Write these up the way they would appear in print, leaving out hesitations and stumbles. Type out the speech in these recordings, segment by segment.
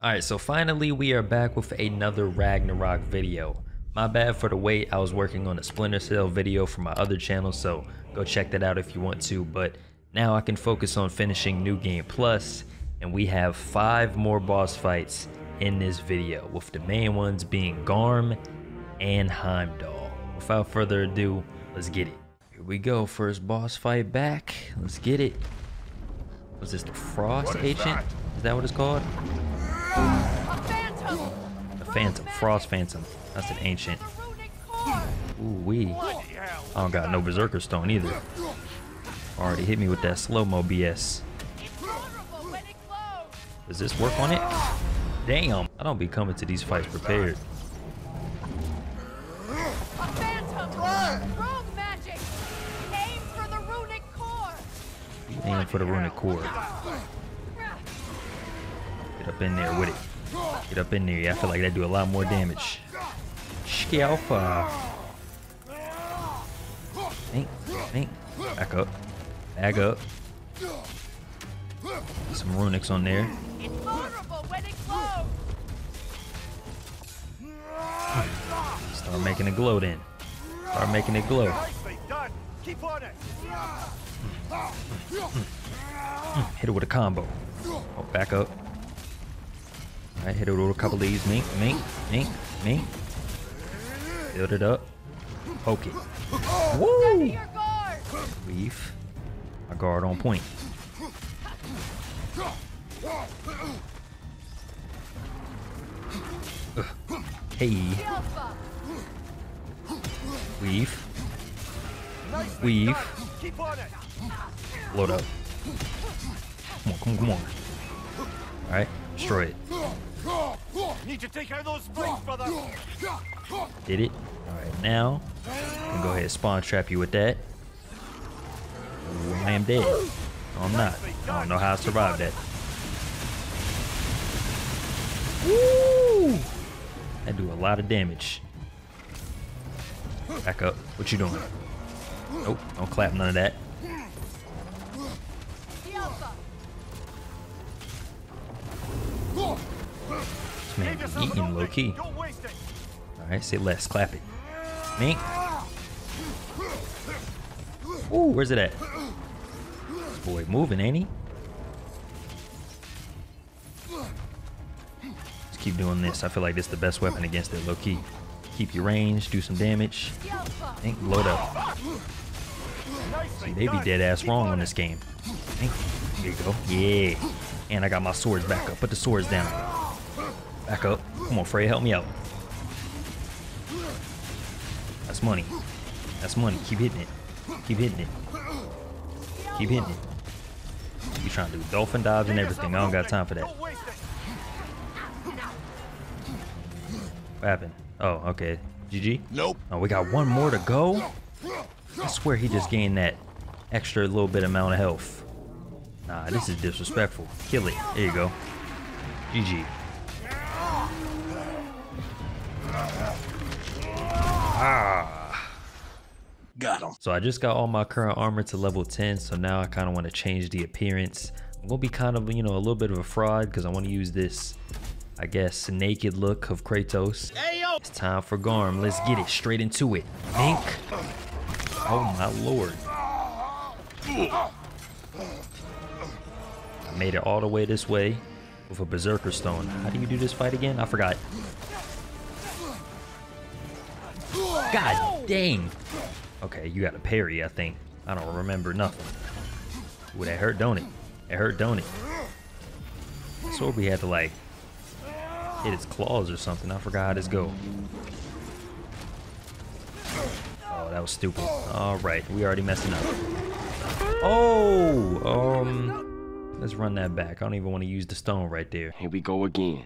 Alright, so finally we are back with another Ragnarok video. My bad for the wait, I was working on a Splinter Cell video for my other channel, so go check that out if you want to, but now I can focus on finishing New Game Plus, and we have 5 more boss fights in this video, with the main ones being Garm and Heimdall. Without further ado, let's get it. Here we go, first boss fight back, let's get it. Was this the Frost Agent? Is that what it's called? A phantom! A phantom. Frost Phantom. That's an ancient. Ooh wee. I don't got no Berserker Stone either. Already hit me with that slow-mo BS. Does this work on it? Damn! I don't be coming to these fights prepared. A phantom! Wrong magic! Aim for the Runic Core! Aim for the Runic Core. Up in there with it. Get up in there. Yeah, I feel like that do a lot more damage. Scalpa. Think. Back up. Back up. Get some runics on there. It's vulnerable when it glows. Start making it glow then. Start making it glow. Keep on it. Hit it with a combo. Oh, back up. Alright, hit it with a couple of these. Mink. Build it up. Poke it. Woo! Leave. My guard on point. Hey. Weave. Weave. Load up. Come on. Alright, destroy it. Need to take out those springs, brother. Did it. Alright, now I can go ahead and spawn trap you with that. Ooh, I am dead. No, I'm not. I don't know how I survived that. Woo! That do a lot of damage. Back up. What you doing? Nope, don't clap none of that. Man, eating low key. Alright, say less. Clap it. Mink. Ooh, where's it at? This boy moving, ain't he? Let's keep doing this. I feel like this is the best weapon against it, low key. Keep your range, do some damage. Mink, load up. See, they be dead ass wrong on this game. Mink. There you go. Yeah. And I got my swords back up. Put the swords down. Back up. Come on, Freya, help me out. That's money. That's money. Keep hitting it. Keep hitting it. Keep hitting it. You trying to do dolphin dives and everything. I don't got time for that. What happened? Oh, okay. GG? Nope. Oh, we got one more to go? I swear he just gained that extra little bit amount of health. Nah, this is disrespectful. Kill it. There you go. GG. Ah. Got him. So I just got all my current armor to level 10, so now I kind of want to change the appearance. I'm gonna be kind of, you know, a little bit of a fraud because I want to use this, I guess, naked look of Kratos. Hey, yo. It's time for Garm. Let's get it straight into it. Mink. Oh my lord. I made it all the way this way with a Berserker Stone. How do you do this fight again? I forgot. God dang. Okay, you got a parry, I think. I don't remember nothing. Ooh, that hurt, don't it? It hurt, don't it? I swear we had to, like, hit its claws or something. I forgot how this go. Oh, that was stupid. Alright, we already messing up. Oh! Let's run that back. I don't even want to use the stone right there. Here we go again.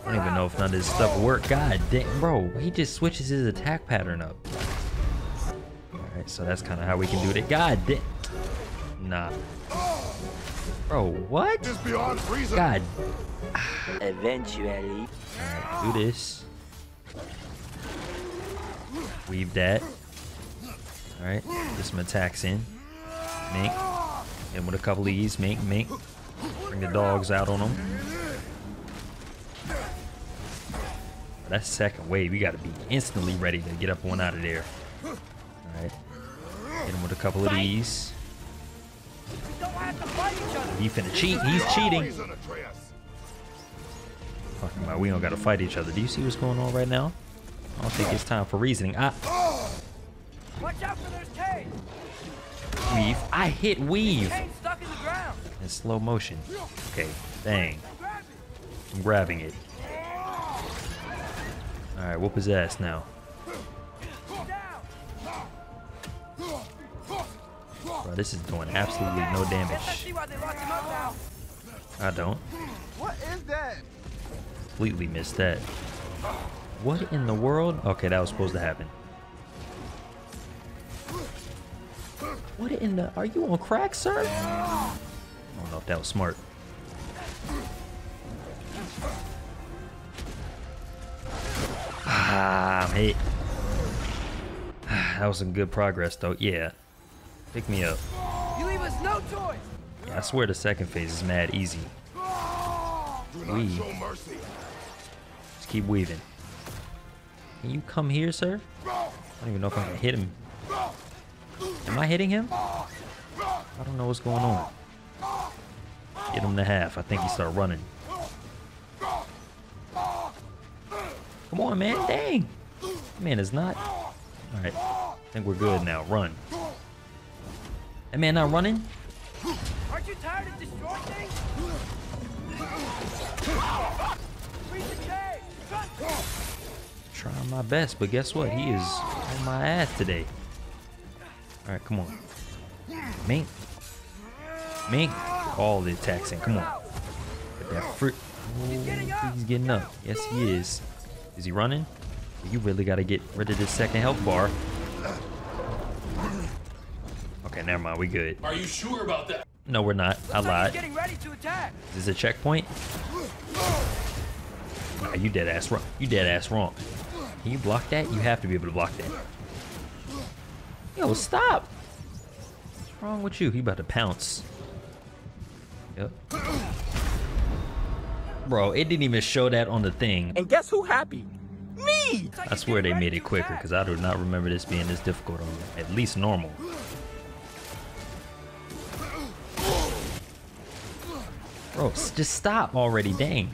I don't even know if none of this stuff worked. God damn, bro, he just switches his attack pattern up. Alright, so that's kind of how we can do it. God damn. Nah. Bro, what? God. Eventually. Alright, do this. Weave that. Alright, get some attacks in. Mink. And with a couple of these. Mink. Bring the dogs out on them. That second wave, you got to be instantly ready to get up one out of there. All right. Hit him with a couple of these. He finna cheat. He's cheating. Talking about we don't got to fight each other. Do you see what's going on right now? I don't think it's time for reasoning. Watch out for those caves. Weave. I hit weave. Stuck in the ground. In slow motion. Okay. Dang. I'm grabbing it. All right, whoop his ass now. Bro, this is doing absolutely no damage. I don't. What is that? Completely missed that. What in the world? Okay, that was supposed to happen. What in the... Are you on crack, sir? I don't know if that was smart. I'm hit. That was some good progress, though. Yeah. Pick me up. You leave us no choice. Yeah, I swear the second phase is mad easy. Weave. Just keep weaving. Can you come here, sir? I don't even know if I'm gonna hit him. Am I hitting him? I don't know what's going on. Get him to half. I think he started running. Come on, man. Dang. That man is not. All right. I think we're good now. Run. That man not running? Aren't you tired of destroying things? Trying my best, but guess what? He is on my ass today. All right, come on. Mink. Mink. All the attacks in. Come on. Get that fruit. Oh, he's getting up. Yes, he is. Is he running? You really gotta get rid of this second health bar. Okay, never mind. We good. Are you sure about that? No, we're not. I lied. Is this a checkpoint? Nah, you dead ass wrong. You dead ass wrong. Can you block that? You have to be able to block that. Yo, stop! What's wrong with you? He about to pounce. Yep. Bro, it didn't even show that on the thing. And guess who happy? Me! I swear they made it quicker, because I do not remember this being this difficult on at least normal. Bro, just stop already, dang.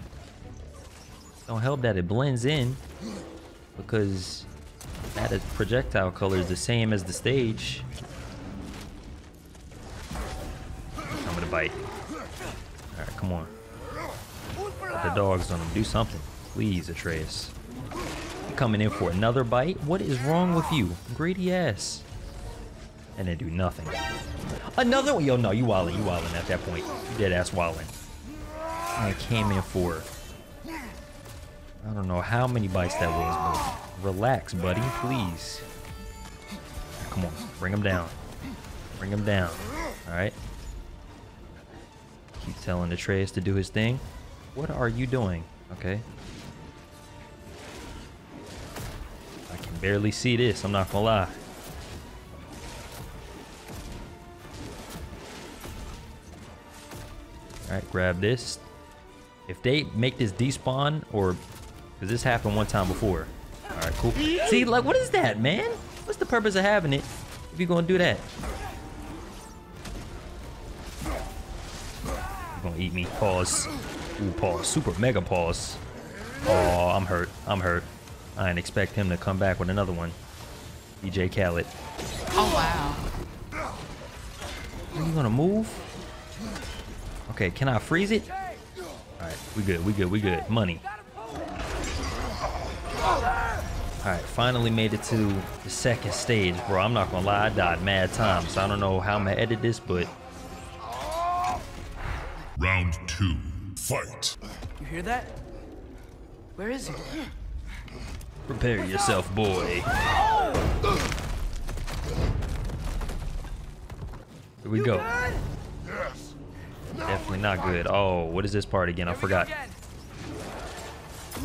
Don't help that it blends in, because that projectile color is the same as the stage. I'm gonna bite. Alright, come on. The dogs on him. Do something. Please, Atreus. You're coming in for another bite? What is wrong with you? Greedy ass. And they do nothing. Another one? Yo, no, you wildin'. You wildin' at that point. You dead ass wildin'. I came in for... I don't know how many bites that was, but... Relax, buddy. Please. Come on. Bring him down. Bring him down. Alright. Keep telling Atreus to do his thing. What are you doing? Okay. I can barely see this, I'm not gonna lie. Alright, grab this. If they make this despawn, or... Because this happened one time before. Alright, cool. See, like, what is that, man? What's the purpose of having it if you're gonna do that? You're gonna eat me. Pause. Ooh, pause. Super mega pause. Oh, I'm hurt. I'm hurt. I didn't expect him to come back with another one. DJ Khaled. Oh, wow. Are you gonna move? Okay, can I freeze it? Alright, we good, we good, we good. Money. Alright, finally made it to the second stage, bro. I'm not gonna lie, I died mad times. I don't know how I'm gonna edit this, but... Round 2. Fight. You hear that? Where is he? Prepare yourself, boy. Here we go. Yes. Definitely not good. Oh, what is this part again? I forgot.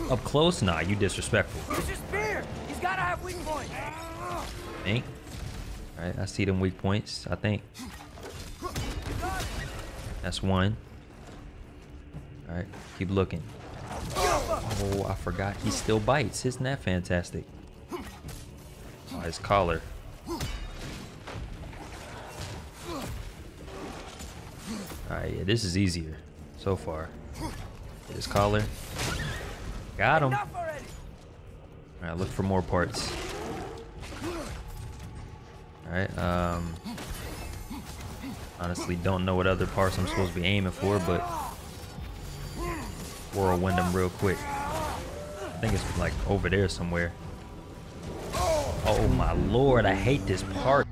Up close? Nah, you disrespectful. It's just fear. He's gotta have weak points. Think. Alright, I see them weak points, I think. That's one. All right, keep looking. Oh, I forgot he still bites. Isn't that fantastic? Oh, his collar. All right, yeah, this is easier so far. Get his collar. Got him. All right, look for more parts. All right, honestly don't know what other parts I'm supposed to be aiming for, but whirlwind them real quick. I think it's like over there somewhere. Oh my lord, I hate this part.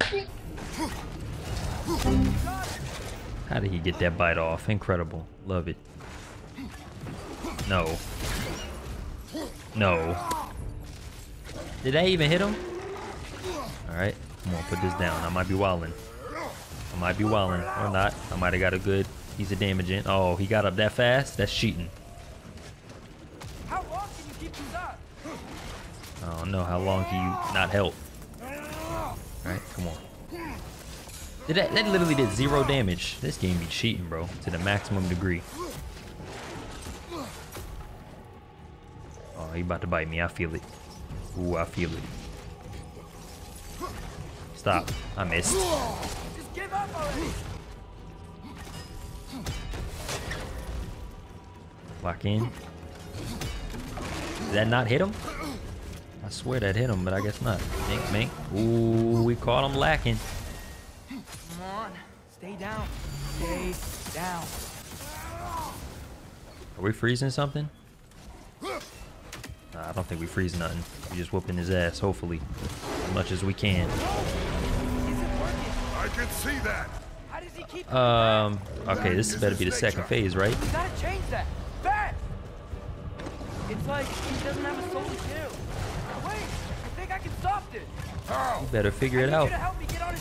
How did he get that bite off? Incredible. Love it. No. No. Did I even hit him? Alright. Come on, put this down. I might be wildin'. I might be wildin'. Or not. I might have got a good piece of damage in. Oh, he got up that fast? That's cheating. How long can you keep these up? I don't know. How long can you not help? Alright, come on. That literally did 0 damage. This game be cheating, bro, to the maximum degree. Oh, he about to bite me. I feel it. Ooh, I feel it. Stop. I missed. Just give up already. Lock in. Did that not hit him? I swear that hit him, but I guess not. Mink, mink. Ooh, we caught him lacking. Stay down. Stay down. Are we freezing something? Nah, I don't think we freeze nothing. We're just whooping his ass, hopefully. As much as we can. I can see that. How does he keep okay, this better be the second phase, right? We gotta change that. Back! It's like he doesn't have a soul to kill. Wait, I think I can stop this. You better figure it out.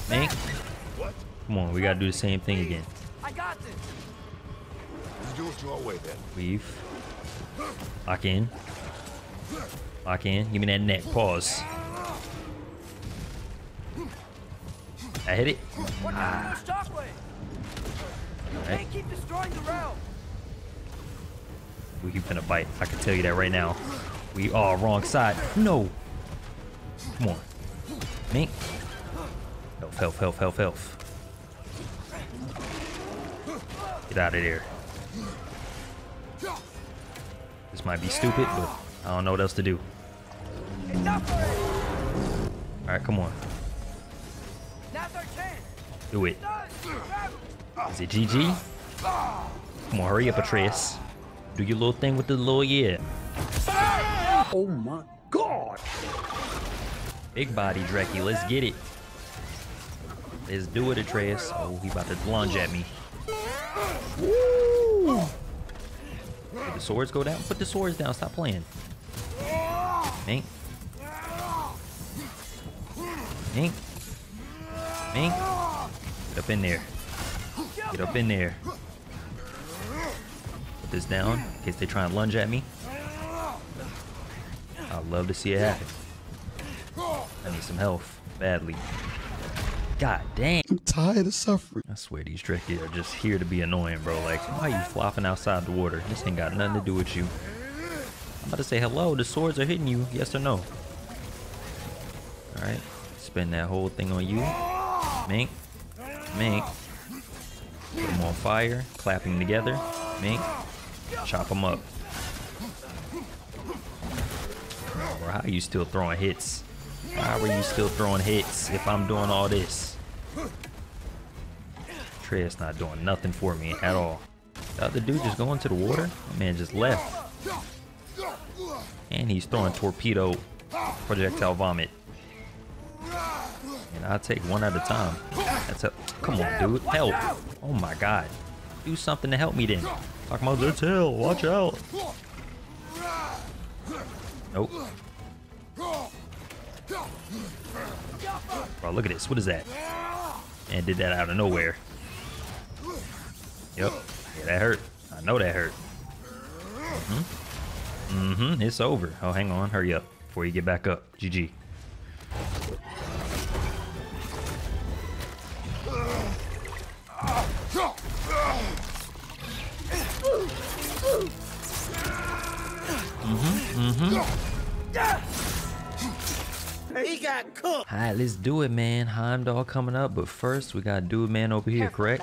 Mink. What? Come on, we gotta do the same thing again. I got this. Let's do it your way then. Weave. Lock in. Lock in. Give me that net. Pause. I hit it. Ah. Alright. We keep gonna bite. I can tell you that right now. We are wrong side. No. Come on. Mink. Health, health, health, health, health. Get out of there. This might be stupid, but I don't know what else to do. Alright, come on. Do it. Is it GG? Come on, hurry up, Atreus. Do your little thing with the little yeah. Oh my god! Big body, Drecky. Let's get it. Let's do it, Atreus. Oh, he about to lunge at me. Woo! Did the swords go down? Put the swords down. Stop playing. Mink. Mink. Mink. Get up in there. Get up in there. Put this down in case they try and lunge at me. I'd love to see it happen. I need some health badly. God damn. I'm tired of suffering. I swear these Drecky are just here to be annoying, bro. Like, why are you flopping outside the water? This ain't got nothing to do with you. I'm about to say hello. The swords are hitting you. Yes or no? Alright. Spend that whole thing on you. Mink. Mink. Put them on fire. Clap them together. Mink. Chop them up. Or how are you still throwing hits? Why were you still throwing hits if I'm doing all this? Trey's not doing nothing for me at all. The other dude just going to the water? My man just left. And he's throwing torpedo projectile vomit. And I'll take one at a time. That's a come on, dude. Help. Oh my god. Do something to help me then. Talk about the tail. Watch out. Nope. Bro, look at this. What is that? And did that out of nowhere. Yep. Yeah, that hurt. I know that hurt. Mm-hmm. Mm-hmm. It's over. Oh, hang on. Hurry up before you get back up. GG. He got cooked. All right, let's do it, man. Heimdall coming up, but first we got dude man over here, correct?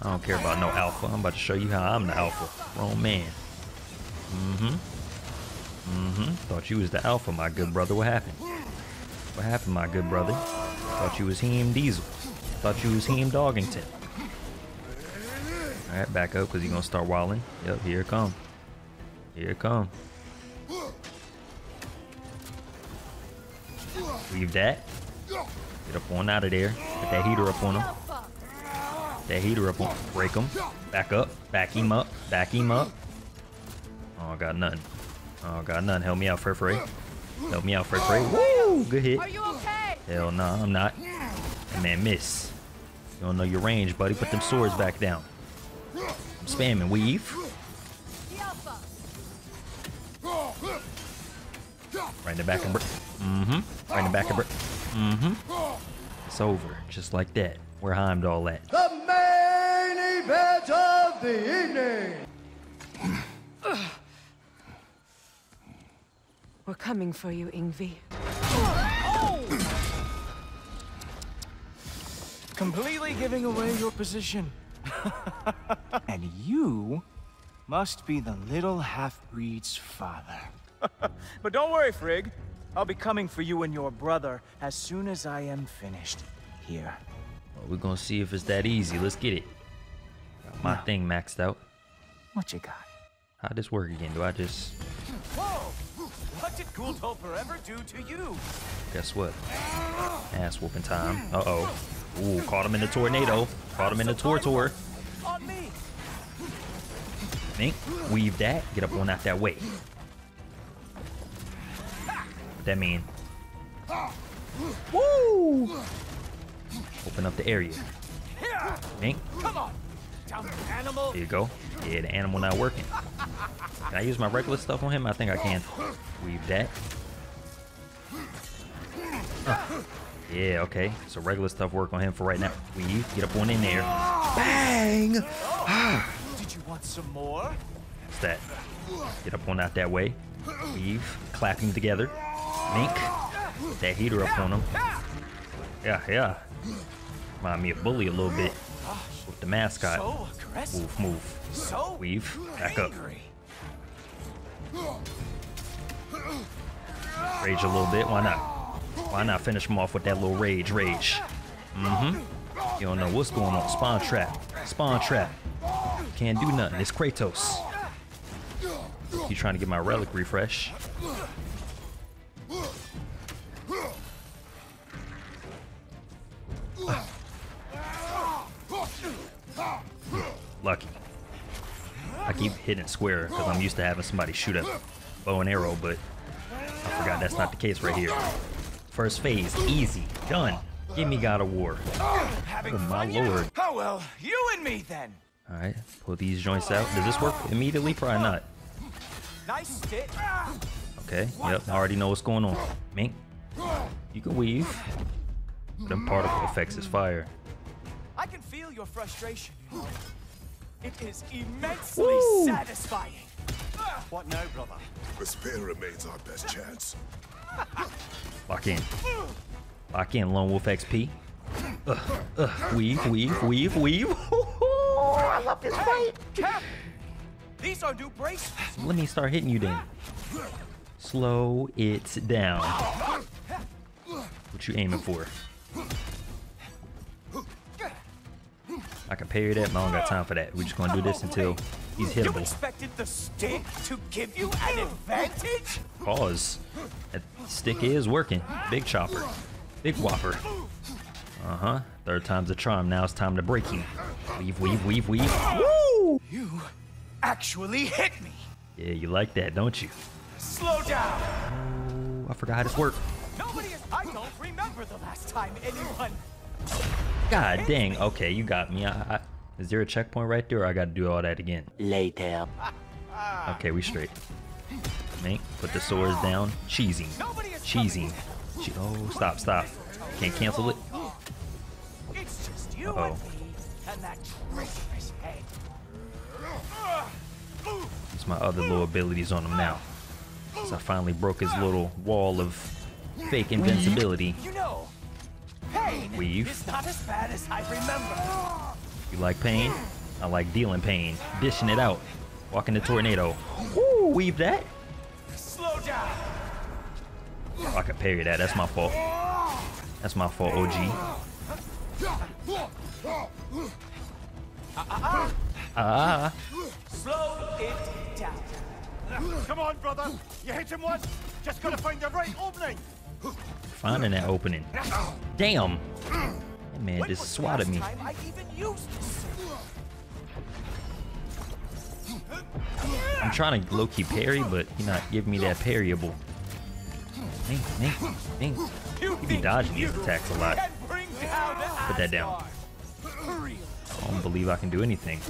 I don't care about no alpha. I'm about to show you how I'm the alpha. Wrong man. Thought you was the alpha, my good brother. What happened? What happened, my good brother? Thought you was Heem Diesel. Thought you was Heem Doggington. All right, back up, because you're going to start wilding. Yep, here it come. Here it come. Leave that. Get up on out of there. Get that heater up on him. That heater up on him. Break him. Back up. Back him up. Back him up. Oh, I got nothing. Oh, I got nothing. Help me out, Frey. Help me out, Frey. Woo! Good hit. Are you okay? Hell nah, I'm not. That man miss. You don't know your range, buddy. Put them swords back down. I'm spamming. Weave. Right in the back and break. Right in the back and break. It's over. Just like that. Where Heimdall at? The main event of the evening! We're coming for you, Yngvi. Completely giving away your position. And you must be the little half-breed's father. But don't worry, Frigg. I'll be coming for you and your brother as soon as I am finished here. Well, we're gonna see if it's that easy. Let's get it. Got my thing maxed out. What you got? How'd this work again? Do I just... Whoa! What did Guldhulper ever do to you? Guess what? Ass whooping time. Uh-oh. Ooh, caught him in the tornado. Caught him in the tortor. On me. Mink, weave that. Get up on out that way. What that mean? Woo! Open up the area. Mink. Come on. There you go. Yeah, the animal not working. Can I use my regular stuff on him? I think I can. Weave that. Yeah, okay. So regular stuff work on him for right now. Weave. Get up on in there. Bang! Did you want some more? What's that? Get up on out that way. Weave. Clap him together. Mink. Put that heater up on him. Yeah, yeah. Remind me of Bully a little bit. With the mascot. So move, move. So weave. Back up. Rage a little bit. Why not? Why not finish him off with that little rage? Rage. You don't know what's going on. Spawn trap. Spawn trap. Can't do nothing. It's Kratos. You trying to get my relic refresh. Lucky. I keep hitting square because I'm used to having somebody shoot a bow and arrow, but I forgot that's not the case right here. First phase, easy, done. Give me God of War. Oh my lord. Oh well, you and me then. All right, pull these joints out. Does this work immediately? Probably not. Nice stick. Okay, yep, I already know what's going on. Mink, you can weave. Them particle effects is fire. I can feel your frustration. It is immensely satisfying. What now, brother? Despair remains our best chance. Lock in. Lock in, Lone Wolf XP. Weave, weave, weave, weave. I love this fight. These are new braces. Let me start hitting you then. Slow it down. What you aiming for? I can parry that, but I don't got time for that. We're just gonna do this until he's hittable. You expected the stick to give you an advantage? Pause. That stick is working. Big chopper. Big whopper. Uh-huh. Third time's a charm. Now it's time to break you. Weave, weave, weave, weave. Woo! You actually hit me. Yeah, you like that, don't you? Slow down. Oh, I forgot how this worked. I don't remember the last time anyone... God dang. Okay, you got me. Is there a checkpoint right there, or I gotta do all that again? Later. Okay, we straight. Mink, put the swords down. Cheesy. Cheesy. Oh, stop, stop. Can't cancel it. It's just you and that treacherous head. It's my other little abilities on him now. So I finally broke his little wall of fake invincibility. You know, pain is not as bad as I remember. You like pain? I like dealing pain, dishing it out, walking the tornado. Woo, weave that. Slow down. Oh, I could parry that. That's my fault. That's my fault, OG. Slow it down. Come on, brother. You hit him once. Just gotta find the right opening. Finding that opening. Damn. That man just swatted me. I'm trying to low-key parry, but you're not giving me that parryable. You be dodging these attacks a lot. Put that down. I don't believe I can do anything.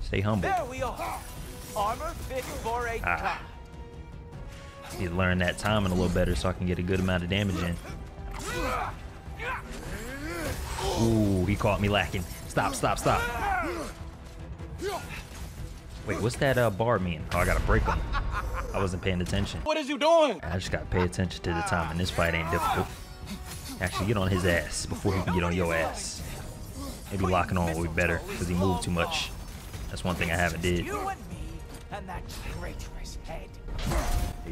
Stay humble. Ah. Need to learn that timing a little better so I can get a good amount of damage in. Ooh, he caught me lacking. Stop, stop, stop. Wait, what's that bar mean? Oh, I gotta break him. I wasn't paying attention. What is you doing? I just gotta pay attention to the timing. This fight ain't difficult. Actually, get on his ass before he can get on your ass. Maybe locking on will be better because he moved too much. That's one thing I haven't did. There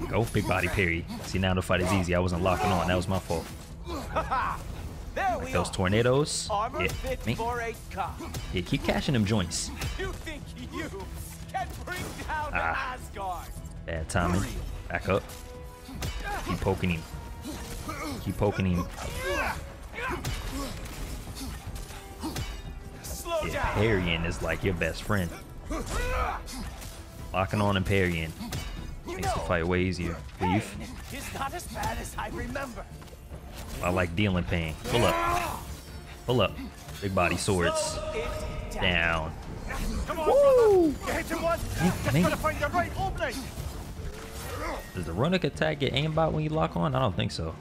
you go, big body parry. See, now the fight is easy. I wasn't locking on. That was my fault. Like those tornadoes. Hit me. Yeah, keep cashing them joints. Ah, bad timing. Back up. Keep poking him. Keep poking him. Yeah, parrying is like your best friend. Locking on and parrying makes the fight way easier. Beef. I like dealing pain. Pull up. Pull up. Big body swords. Down. Woo! Does the Runic attack get aimbot when you lock on? I don't think so.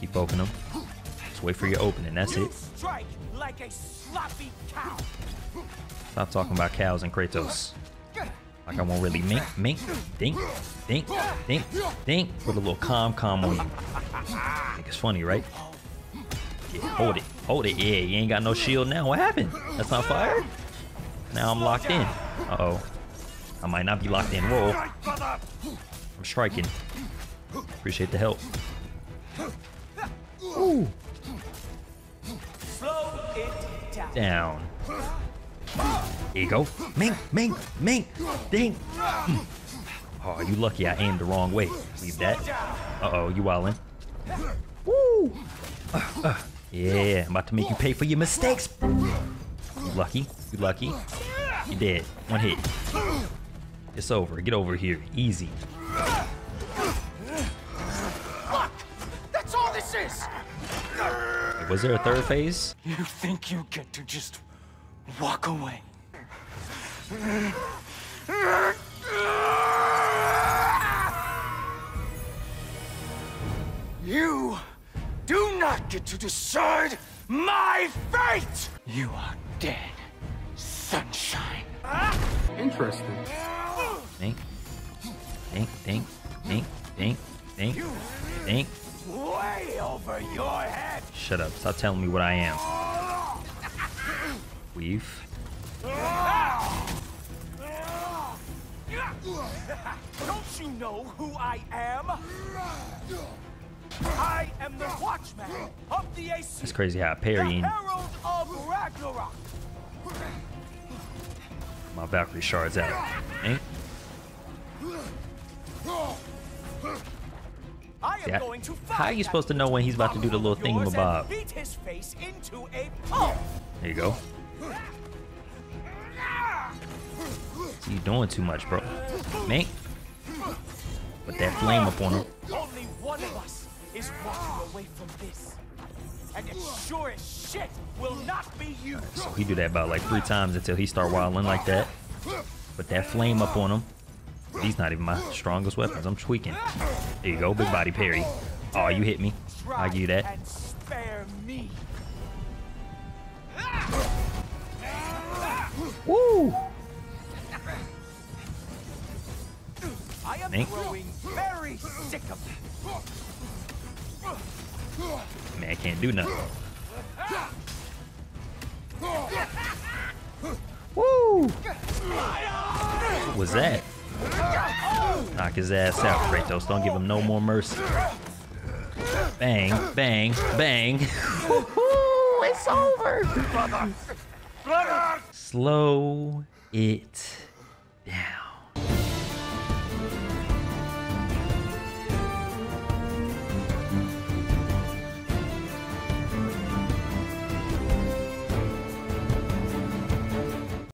Keep opening them. Wait for your opening, that's it. Like a sloppy cow. Stop talking about cows and Kratos. Like I won't really think. Put a little calm on you. Think it's funny, right? Yeah, hold it, hold it. Yeah, you ain't got no shield now. What happened? That's not fired? Now I'm locked in. Uh-oh. I might not be locked in. Roll. I'm striking. Appreciate the help. Ooh. Down. There you go. Ding. Oh, you lucky I aimed the wrong way. Leave that. Uh-oh, you wildin'. Woo! Yeah, I'm about to make you pay for your mistakes. You lucky. You lucky. You dead. One hit. It's over. Get over here. Easy. Fuck! That's all this is! Was there a third phase? You think you get to just walk away? You do not get to decide my fate! You are dead, sunshine. Interesting. Think. Way over your head. Shut up, stop telling me what I am. Weave. Don't you know who I am? I am the watchman of the AC. That's crazy how I parry. Herald of Ragnarok. My Valkyrie shards out. Yeah. How are you supposed to know when he's about to do the little thingamabob? There you go. So you doing too much, bro. Mate. Put that flame up on him. Only one of us is walking away from this. And it sure as shit will not be you. Right, so he do that about like 3 times until he start wilding like that. Put that flame up on him. These not even my strongest weapons. I'm tweaking. There you go, big body parry. Oh, you hit me. I'll give you that. Woo! happening. Man, I can't do nothing. Woo! What was that? Knock his ass out, Kratos. Don't give him no more mercy. Bang, bang, bang. It's over. Slow it down.